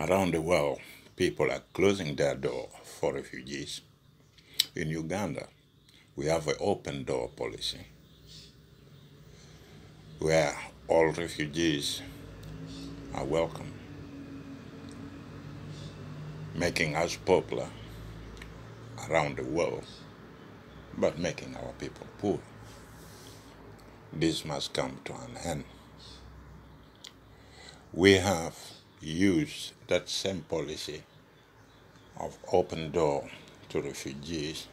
Around the world, people are closing their door for refugees. In Uganda, we have an open door policy where all refugees are welcome, making us popular around the world, but making our people poor. This must come to an end. We have used that same policy of open door to refugees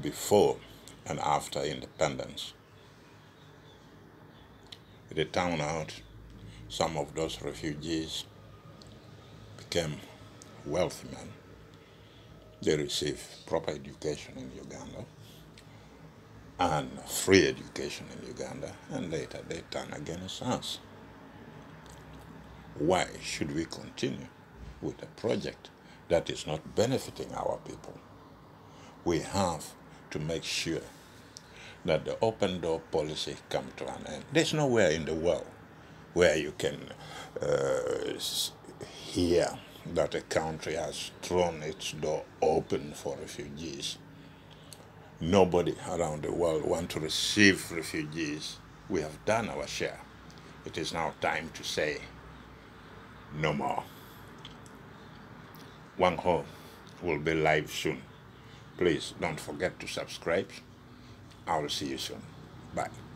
before and after independence. They turned out some of those refugees became wealthy men. They received proper education in Uganda and free education in Uganda, and later they turned against us. Why should we continue with a project that is not benefiting our people? We have to make sure that the open door policy comes to an end. There's nowhere in the world where you can hear that a country has thrown its door open for refugees. Nobody around the world wants to receive refugees. We have done our share. It is now time to say no more. Wang-oo will be live soon. Please don't forget to subscribe. I will see you soon. Bye.